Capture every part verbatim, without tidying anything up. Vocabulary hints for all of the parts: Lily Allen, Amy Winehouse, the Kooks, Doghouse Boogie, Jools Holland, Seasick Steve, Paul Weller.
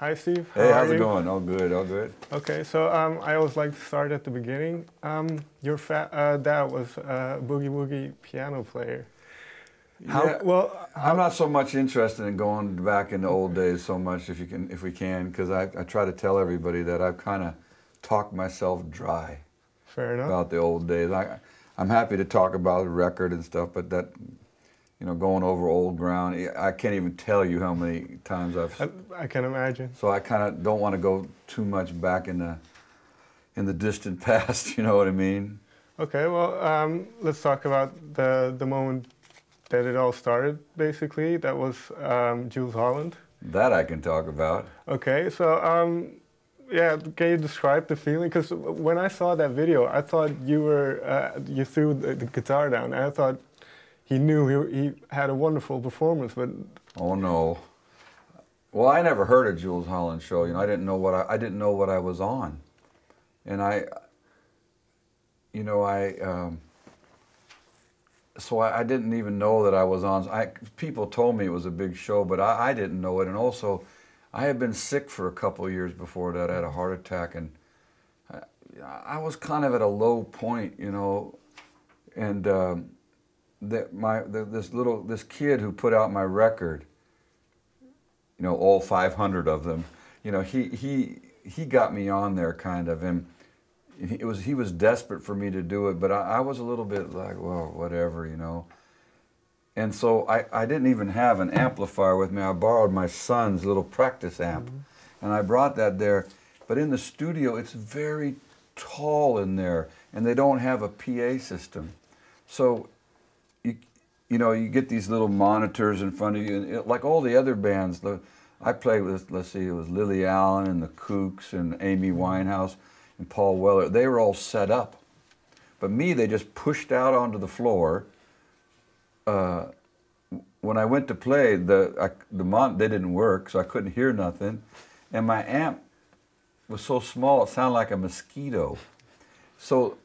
Hi, Steve. How hey, how's it going? All good, all good. Okay, so um, I always like to start at the beginning. Um, your fa uh, dad was a boogie woogie piano player. How, yeah, well, how, I'm not so much interested in going back in the old days so much, if you can, if we can, because I, I try to tell everybody that I've kind of talked myself dry. Fair enough. About the old days. I, I'm happy to talk about the record and stuff, but that, you know, going over old ground, I can't even tell you how many times I've... I, I can imagine. So I kind of don't want to go too much back in the, in the distant past, you know what I mean? Okay, well, um, let's talk about the, the moment that it all started, basically. That was um, Jools Holland. That I can talk about. Okay, so, um, yeah, can you describe the feeling? Because when I saw that video, I thought you were, uh, you threw the, the guitar down, and I thought, he knew he, he had a wonderful performance, but... Oh, no. Well, I never heard a Jools Holland show. You know, I didn't know what I, I didn't know what I was on. And I, you know, I, um, so I, I didn't even know that I was on. I, people told me it was a big show, but I, I didn't know it. And also, I had been sick for a couple of years before that. I had a heart attack, and I, I was kind of at a low point, you know, and... Um, That my the, this little this kid who put out my record, you know, all five hundred of them, you know, he he he got me on there kind of, and it was he was desperate for me to do it, but I, I was a little bit like, well, whatever, you know. And so I I didn't even have an amplifier with me. I borrowed my son's little practice amp, mm-hmm. and I brought that there. But in the studio, it's very tall in there, and they don't have a P A system, so. You, you know, you get these little monitors in front of you, and it, like all the other bands, the, I played with, let's see, it was Lily Allen and the Kooks and Amy Winehouse and Paul Weller. They were all set up. But me, they just pushed out onto the floor. Uh, when I went to play, the, I, the mon they didn't work, so I couldn't hear nothing. And my amp was so small, it sounded like a mosquito. So...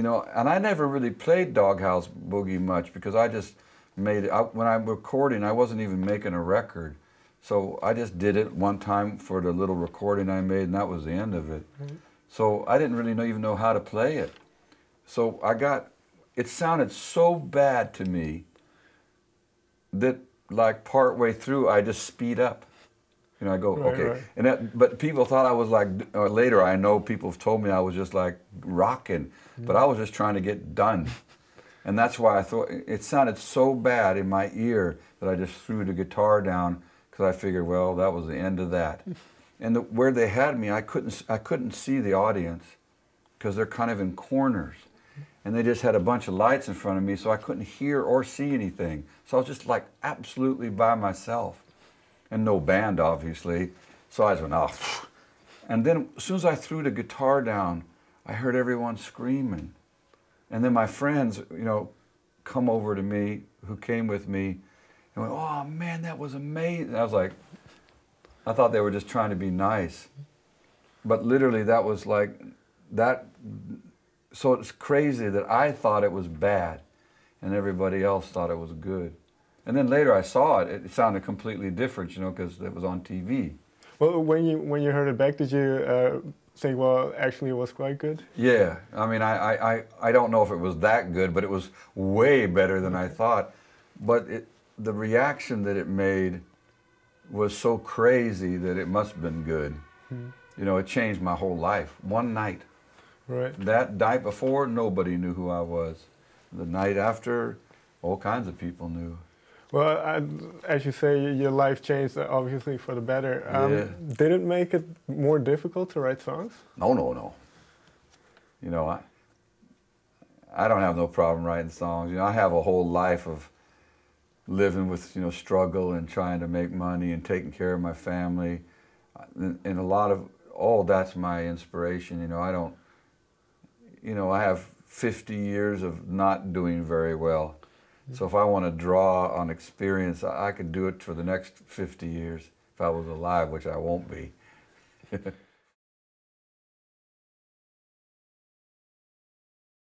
You know, and I never really played Doghouse Boogie much because I just made it. I, when I'm recording, I wasn't even making a record. So I just did it one time for the little recording I made, and that was the end of it. Mm-hmm. So I didn't really know, even know how to play it. So I got, it sounded so bad to me that like partway through, I just speed up. You know, I go, right, okay. Right. And that, but people thought I was like, or later I know people have told me I was just like rocking, yeah. But I was just trying to get done. And that's why I thought, it sounded so bad in my ear that I just threw the guitar down because I figured, well, that was the end of that. And the, where they had me, I couldn't, I couldn't see the audience because they're kind of in corners. And they just had a bunch of lights in front of me, so I couldn't hear or see anything. So I was just like absolutely by myself. And no band, obviously, so I just went off. And then as soon as I threw the guitar down, I heard everyone screaming. And then my friends, you know, come over to me, who came with me, and went, oh man, that was amazing. I was like, I thought they were just trying to be nice. But literally that was like, that, so it's crazy that I thought it was bad and everybody else thought it was good. And then later I saw it, it sounded completely different, you know, because it was on T V. Well, when you, when you heard it back, did you uh, think, well, actually it was quite good? Yeah, I mean, I, I, I don't know if it was that good, but it was way better than I thought. But it, the reaction that it made was so crazy that it must have been good. Hmm. You know, it changed my whole life, one night. Right. That night before, nobody knew who I was. The night after, all kinds of people knew. Well, I, as you say, your life changed, obviously, for the better. Um, yeah. Did it make it more difficult to write songs? No, no, no. You know, I, I don't have no problem writing songs. You know, I have a whole life of living with, you know, struggle and trying to make money and taking care of my family. And, and a lot of, all that's my inspiration. You know, I don't, you know, I have fifty years of not doing very well. So if I want to draw on experience, I could do it for the next fifty years if I was alive, which I won't be.